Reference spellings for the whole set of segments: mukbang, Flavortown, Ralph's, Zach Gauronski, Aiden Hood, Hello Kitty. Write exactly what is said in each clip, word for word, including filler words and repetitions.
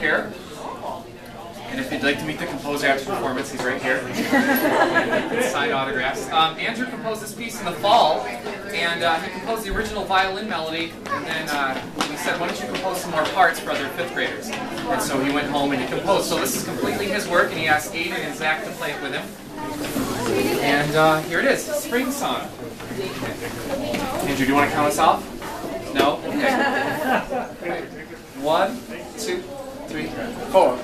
Here. And if you'd like to meet the composer after performance, he's right here. Sign autographs. Um, Andrew composed this piece in the fall, and uh, he composed the original violin melody, and then uh, he said, why don't you compose some more parts for other fifth graders? And so he went home and he composed. So this is completely his work, and he asked Aiden and Zach to play it with him. And uh, here it is, Spring Song. Andrew, do you want to count us off? No? Okay. One, two, three, four.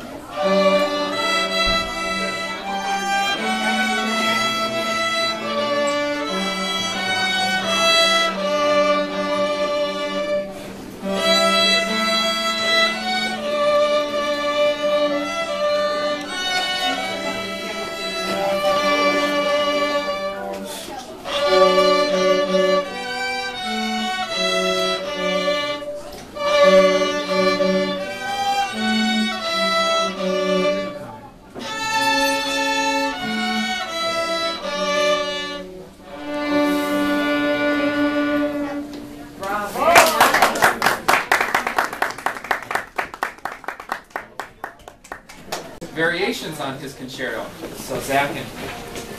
Variations on his concerto. So Zach and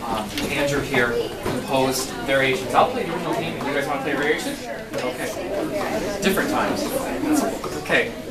um, Andrew here composed variations. I'll play the original theme. Do you guys want to play variations? Okay. Different times. Okay.